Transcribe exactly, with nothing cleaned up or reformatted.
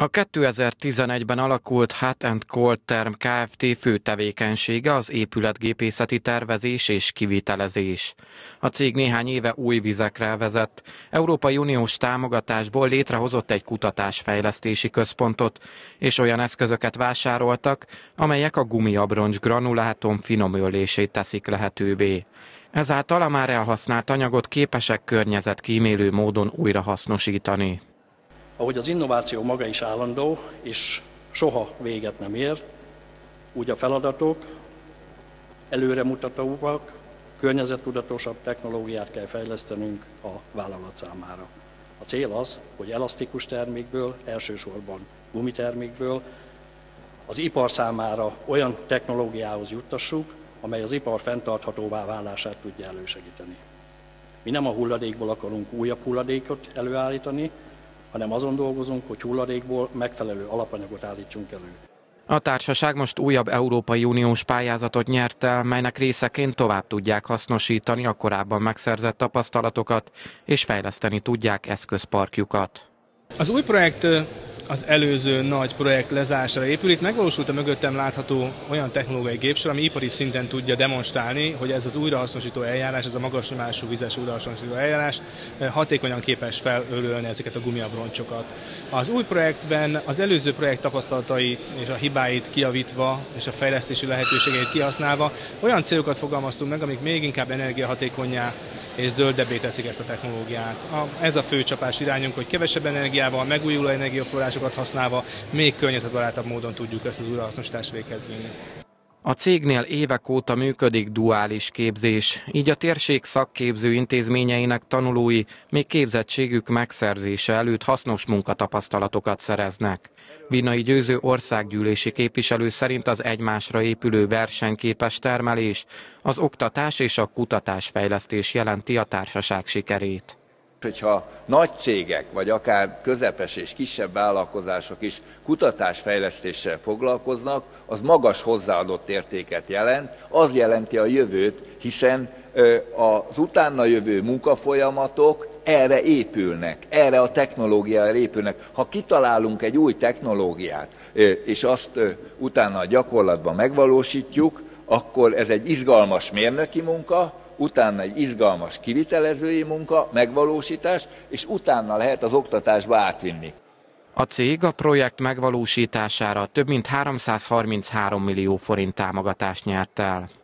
A kétezer-tizenegyben alakult Hot and Cold Term Kft. Fő tevékenysége az épületgépészeti tervezés és kivitelezés. A cég néhány éve új vizekre vezett. Európai Uniós támogatásból létrehozott egy kutatásfejlesztési központot, és olyan eszközöket vásároltak, amelyek a gumiabroncs granulátum finomölését teszik lehetővé. Ezáltal a már elhasznált anyagot képesek környezetkímélő módon újrahasznosítani. Ahogy az innováció maga is állandó, és soha véget nem ér, úgy a feladatok előremutatóak, környezettudatosabb technológiát kell fejlesztenünk a vállalat számára. A cél az, hogy elasztikus termékből, elsősorban gumitermékből az ipar számára olyan technológiához juttassuk, amely az ipar fenntarthatóvá válását tudja elősegíteni. Mi nem a hulladékból akarunk újabb hulladékot előállítani, hanem azon dolgozunk, hogy hulladékból megfelelő alapanyagot állítsunk elő. A társaság most újabb Európai Uniós pályázatot nyert el, melynek részeként tovább tudják hasznosítani a korábban megszerzett tapasztalatokat, és fejleszteni tudják eszközparkjukat. Az új projekt az előző nagy projekt lezárására épül. Itt megvalósult a mögöttem látható olyan technológiai gépsor, ami ipari szinten tudja demonstrálni, hogy ez az újrahasznosító eljárás, ez a magas nyomású vizes újrahasznosító eljárás hatékonyan képes felölölni ezeket a gumiabroncsokat. Az új projektben az előző projekt tapasztalatai és a hibáit kijavítva és a fejlesztési lehetőségeit kihasználva olyan célokat fogalmaztunk meg, amik még inkább energiahatékonnyá és zöldebbé teszik ezt a technológiát. A, ez a fő csapás irányunk, hogy kevesebb energiával, megújuló energiaforrásokat használva még környezetbarátabb módon tudjuk ezt az újrahasznosítást véghez vinni. A cégnél évek óta működik duális képzés, így a térség szakképző intézményeinek tanulói még képzettségük megszerzése előtt hasznos munkatapasztalatokat szereznek. Vinnai Győző országgyűlési képviselő szerint az egymásra épülő versenyképes termelés, az oktatás és a kutatásfejlesztés jelenti a társaság sikerét. Hogyha nagy cégek, vagy akár közepes és kisebb vállalkozások is kutatásfejlesztéssel foglalkoznak, az magas hozzáadott értéket jelent, az jelenti a jövőt, hiszen az utána jövő munkafolyamatok erre épülnek, erre a technológiára épülnek. Ha kitalálunk egy új technológiát, és azt utána a gyakorlatban megvalósítjuk, akkor ez egy izgalmas mérnöki munka, utána egy izgalmas kivitelezői munka, megvalósítás, és utána lehet az oktatásba átvinni. A cég a projekt megvalósítására több mint háromszázharminchárom millió forint támogatást nyert el.